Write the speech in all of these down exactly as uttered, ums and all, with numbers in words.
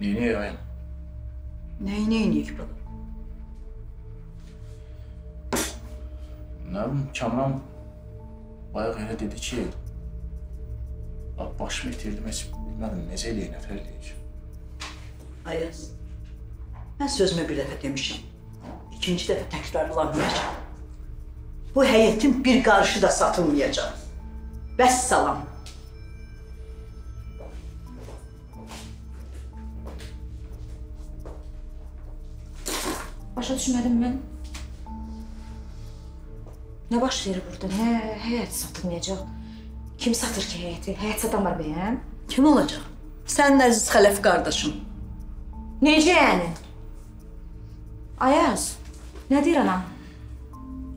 Не, не, Ань. Не, не, не, Кипрак. Nermin, Kamran bayağı elə dedi ki, başımı itirdim, heç bilmədim, necə eləyək, nətər eləyək. Ayaz, mən sözümü bir dəfə demişəm, ikinci dəfə təkrarlanmayacaq. Bu həyətin bir qarışı da satılmayacaq. Vəssalam. Başa düşmədim mən. Nə baş verir burada? Hə, həyət satılmayacaq. Kim satır ki həyəti? Həyət satan var bəyəm? Kim olacaq? Sənin əziz xələf qardaşın. Necə yəni? Ayaz, nə deyir anam?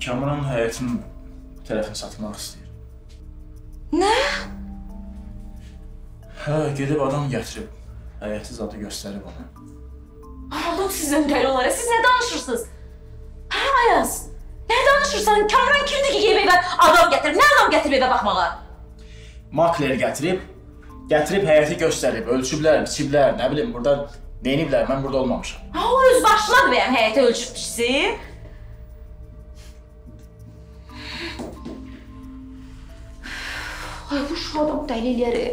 Kamran həyətin tərəfini satmaq istəyir. Nə? Hə, gedib adam gətirib. Həyəti zadı göstərib ona. Adam sizin dəli olaraq, siz nə danışırsınız? Hə, Ayaz? Nə danışırsan? Kamran kimdir ki geyib evə adam gətirib? Nə adam gətirib evə baxmağa? Makler gətirib, gətirib həyəti göstərib. Ölçüblər, biçiblər, nə bilim, burada neyiniblər, mən burada olmamışam. Ha, o öz başladı bəyəm həyəti ölçübdüsü. Ay, bu şu adam dəli eləyəri.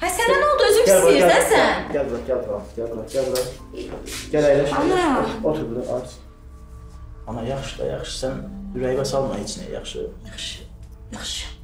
Hay sənə nə oldu? Özüm istəyirsən sən? Gəl bura, gəl bura, gəl bura, gəl bura. Gəl əyləş. Ana! Otur bura, aç. Ana, yaxşı da, yaxşı. Sən ürəyibə salma heç nə, yaxşı. Yaxşı, yaxşı.